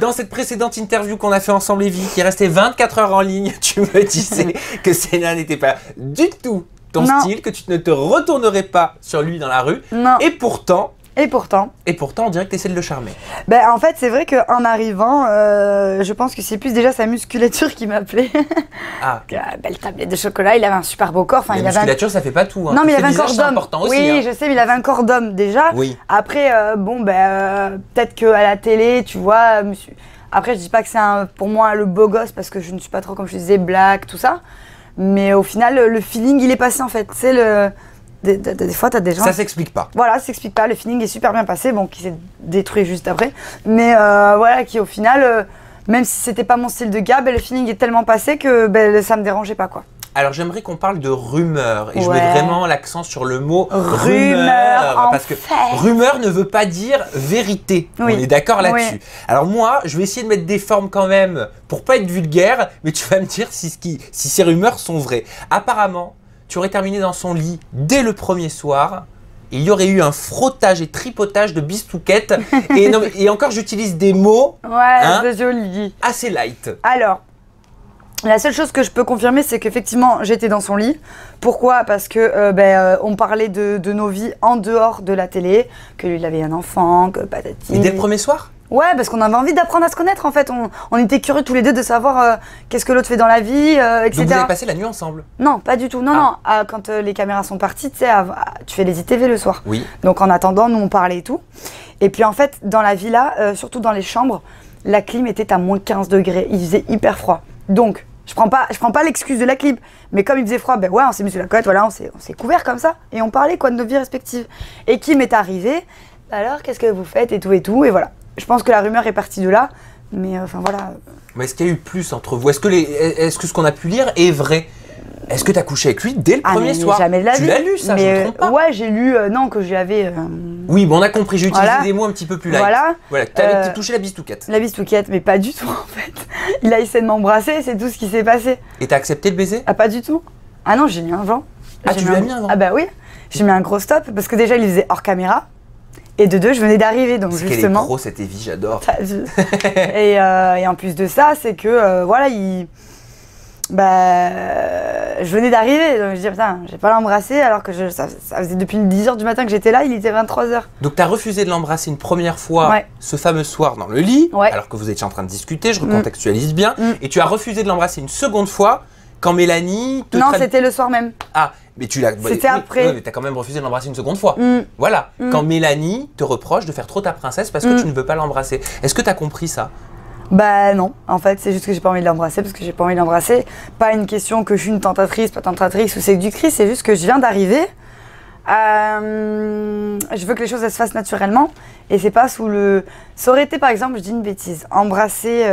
Dans cette précédente interview qu'on a fait ensemble, Evy, qui restait 24 heures en ligne, tu me disais que Senna n'était pas du tout ton style, que tu ne te retournerais pas sur lui dans la rue. Non. Et pourtant... on dirait que tu essaies de le charmer. Ben, en fait, c'est vrai qu'en arrivant, je pense que c'est plus déjà sa musculature qui m'appelait. Ah. Belle tablette de chocolat, il avait un super beau corps. Enfin, la musculature, ça fait pas tout. Hein. Non, mais il avait un corps d'homme. Oui, hein. Je sais, mais il avait un corps d'homme déjà. Oui. Après, bon, ben, peut-être qu'à la télé, tu vois, monsieur... Après, je dis pas que c'est pour moi le beau gosse parce que je ne suis pas trop, comme je disais, black, tout ça. Mais au final, le feeling, il est passé en fait. C'est le... Des fois, t'as des gens... Ça s'explique pas. Voilà, ça s'explique pas. Le feeling est super bien passé, bon, qui s'est détruit juste après. Mais voilà, qui au final, même si c'était pas mon style de gars, ben, le feeling est tellement passé que ben, ça me dérangeait pas, quoi. Alors, j'aimerais qu'on parle de rumeur. Et je mets vraiment l'accent sur le mot rumeur. Parce que rumeur ne veut pas dire vérité. Oui. On est d'accord là-dessus. Oui. Alors, moi, je vais essayer de mettre des formes quand même pour pas être vulgaire. Mais tu vas me dire si ces rumeurs sont vraies. Apparemment, tu aurais terminé dans son lit dès le premier soir. Il y aurait eu un frottage et tripotage de bistouquettes. Et encore, j'utilise des mots c'est joli. Assez light. Alors, la seule chose que je peux confirmer, c'est qu'effectivement, j'étais dans son lit. Pourquoi? Parce que on parlait de nos vies en dehors de la télé, que lui, il avait un enfant, que patati. Et dès le premier soir? Ouais, parce qu'on avait envie d'apprendre à se connaître, en fait. On était curieux tous les deux de savoir qu'est-ce que l'autre fait dans la vie, etc. Donc vous avez passé la nuit ensemble? Non, pas du tout. Non, non. Ah, quand les caméras sont parties, tu sais, tu fais les ITV le soir. Oui. Donc en attendant, nous, on parlait et tout. Et puis en fait, dans la villa, surtout dans les chambres, la clim était à moins 15 degrés. Il faisait hyper froid. Donc, je prends pas l'excuse de la clim. Mais comme il faisait froid, ben ouais, on s'est mis sous la couette, voilà, on s'est couvert comme ça. Et on parlait, quoi, de nos vies respectives. Et qui m'est arrivé, alors, qu'est-ce que vous faites et tout, et voilà. Je pense que la rumeur est partie de là, mais enfin voilà. Mais est-ce qu'il y a eu plus entre vous? Est-ce que ce qu'on a pu lire est vrai? Est-ce que tu as couché avec lui dès le premier soir? Jamais de la vie. Tu l'as lu, ça, je me trompe pas? Ouais, j'ai lu, non, que j'avais... Oui, bon, on a compris, j'ai utilisé des mots un petit peu plus light. Voilà. Voilà, tu avais touché la bistouquette. La bistouquette, mais pas du tout en fait. Il a essayé de m'embrasser, c'est tout ce qui s'est passé. Et t'as accepté le baiser? Ah, pas du tout. Ah non, j'ai mis un vent. Ah, tu lui as mis un vent? Ah bah oui, j'ai mis un gros stop, parce que déjà, il faisait hors caméra. Et de deux, je venais d'arriver, donc parce justement... Parce est pro, cette Evy, j'adore. Et en plus de ça, c'est que, voilà, je venais d'arriver, donc je dis, putain, j'ai pas l'embrasser, alors que ça faisait depuis 10h du matin que j'étais là, il était 23h. Donc t'as refusé de l'embrasser une première fois, ce fameux soir dans le lit, alors que vous étiez en train de discuter, je recontextualise bien, et tu as refusé de l'embrasser une seconde fois, quand Mélanie... Non, c'était le soir même. Ah, mais tu l'as... C'était après. Oui, mais t'as quand même refusé de l'embrasser une seconde fois. Voilà. Quand Mélanie te reproche de faire trop ta princesse parce que tu ne veux pas l'embrasser. Est-ce que t'as compris ça? Bah non. En fait, c'est juste que j'ai pas envie de l'embrasser parce que j'ai pas envie de l'embrasser. Pas une question que je suis une tentatrice, pas tentatrice ou séductrice. C'est juste que je viens d'arriver. Je veux que les choses, elles se fassent naturellement. Et c'est pas sous le... Ça aurait été, par exemple, je dis une bêtise, embrasser...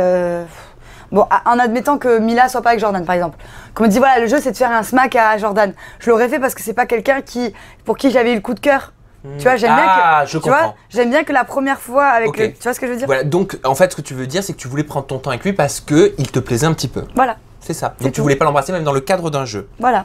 Bon, en admettant que Mila soit pas avec Jordan, par exemple. Comme on dit, voilà, le jeu, c'est de faire un smack à Jordan. Je l'aurais fait parce que c'est pas quelqu'un pour qui j'avais eu le coup de cœur. Tu vois, j'aime bien que la première fois avec le... Tu vois ce que je veux dire? Voilà, donc, en fait, ce que tu veux dire, c'est que tu voulais prendre ton temps avec lui parce qu'il te plaisait un petit peu. Voilà. C'est ça. Donc, tu voulais pas l'embrasser même dans le cadre d'un jeu. Voilà.